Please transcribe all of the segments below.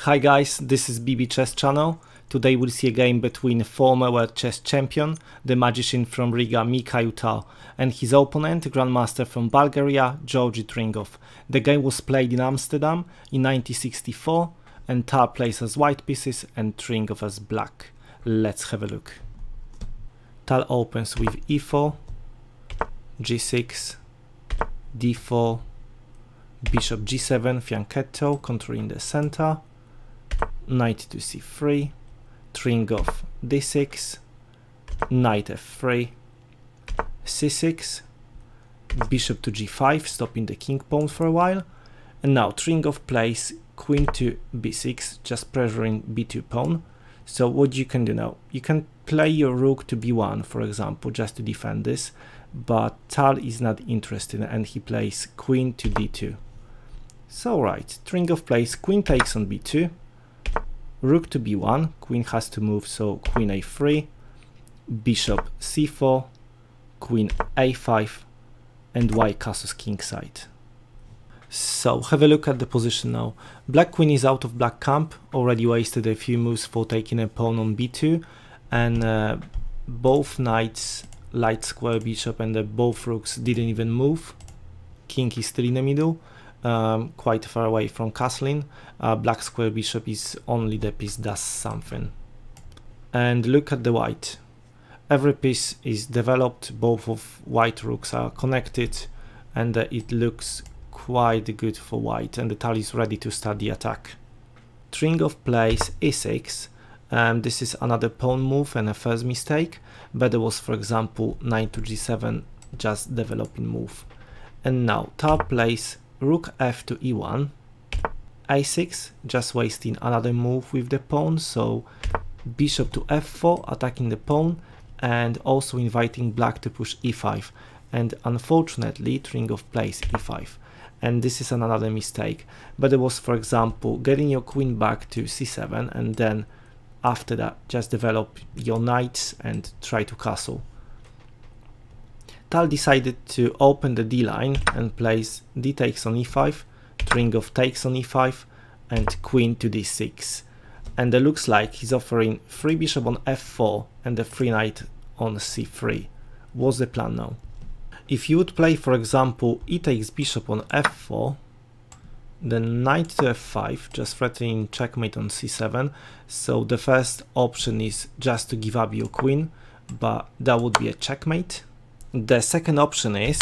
Hi guys, this is BB Chess Channel. Today we'll see a game between former world chess champion, the magician from Riga Mikhail Tal, and his opponent, grandmaster from Bulgaria, Georgi Tringov. The game was played in Amsterdam in 1964 and Tal plays as white pieces and Tringov as black. Let's have a look. Tal opens with e4, g6, d4, bishop g7, fianchetto, controlling the center, knight to c3, Tringov d6, knight f3, c6, bishop to g5, stopping the king pawn for a while, and now Tringov plays queen to b6, just pressuring b2 pawn. So what you can do now, you can play your rook to b1, for example, just to defend this, but Tal is not interested and he plays queen to d2. So right, Tringov plays queen takes on b2, rook to b1, queen has to move, so queen a3, bishop c4, queen a5, and white castles kingside. So have a look at the position now. Black queen is out of black camp, already wasted a few moves for taking a pawn on b2, and both knights, light square bishop, and both rooks didn't even move. King is still in the middle, quite far away from castling. Black square bishop is only the piece does something. And look at the white. Every piece is developed, both of white rooks are connected, and it looks quite good for white, and the Tal is ready to start the attack. Tringov plays e6. This is another pawn move and a first mistake, but there was, for example, knight to g7, just developing move. And now Tal plays rook f to e1, a6, just wasting another move with the pawn, so bishop to f4, attacking the pawn and also inviting black to push e5. And unfortunately Tringov plays e5, and this is another mistake, but there was, for example, getting your queen back to c7 and then after that, just develop your knights and try to castle. Tal decided to open the d-line and plays d takes on e5, Tringov takes on e5, and queen to d6. And it looks like he's offering free bishop on f4 and a free knight on c3. What's the plan now? If you would play, for example, e takes bishop on f4, then knight to f5, just threatening checkmate on c7, so the first option is just to give up your queen, but that would be a checkmate. The second option is,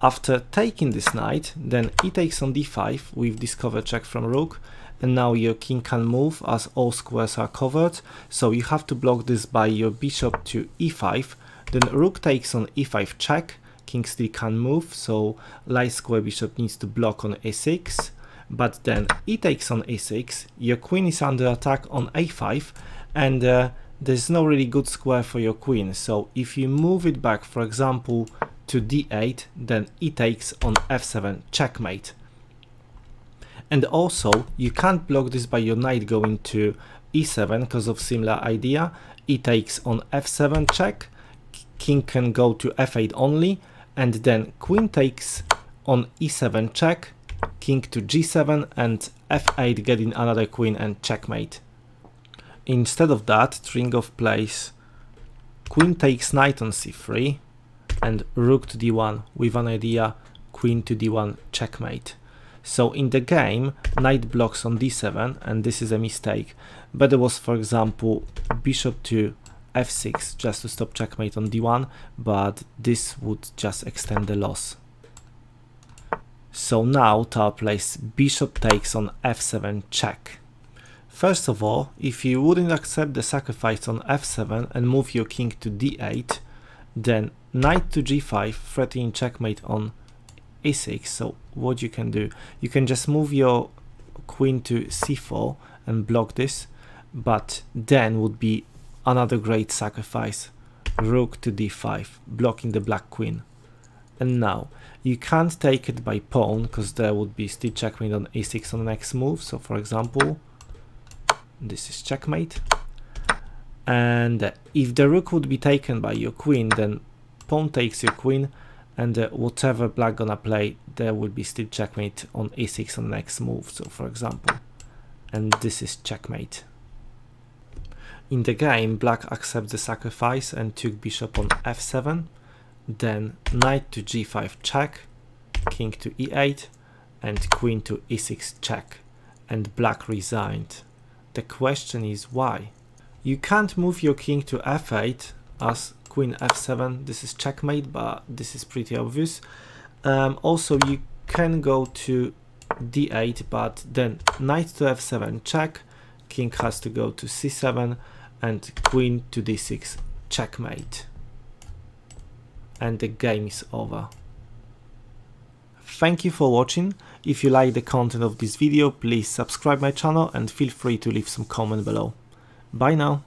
after taking this knight, then e takes on d5 with discover check from rook, and now your king can move as all squares are covered, so you have to block this by your bishop to e5, then rook takes on e5 check, king still can move, so light square bishop needs to block on a6, but then e takes on a6, your queen is under attack on a5, and there's no really good square for your queen, so if you move it back, for example, to d8, then e takes on f7, checkmate. And also, you can't block this by your knight going to e7, because of similar idea, e takes on f7 check, king can go to f8 only, and then queen takes on e7 check, king to g7 and f8, getting another queen and checkmate. Instead of that, Tringov plays queen takes knight on c3 and rook to d1 with an idea queen to d1 checkmate. So in the game, knight blocks on d7 and this is a mistake, but there was, for example, bishop to f6 just to stop checkmate on d1, but this would just extend the loss. So now Tal plays bishop takes on f7 check. First of all, if you wouldn't accept the sacrifice on f7 and move your king to d8, then knight to g5, threatening checkmate on a6, so what you can do, you can just move your queen to c4 and block this, but then would be another great sacrifice, rook to d5, blocking the black queen. And now, you can't take it by pawn, because there would be still checkmate on a6 on the next move, so for example, this is checkmate. And if the rook would be taken by your queen, then pawn takes your queen, and whatever black gonna play, there will be still checkmate on a6 on the next move, so for example, and this is checkmate. In the game, black accepts the sacrifice and took bishop on f7, then knight to g5 check, king to e8, and queen to e6 check, and black resigned. The question is why? You can't move your king to f8 as queen f7, this is checkmate, but this is pretty obvious. Also, you can go to d8, but then knight to f7 check, king has to go to c7, and queen to d6 checkmate. And the game is over. Thank you for watching. If you like the content of this video, please subscribe my channel and feel free to leave some comment below. Bye now.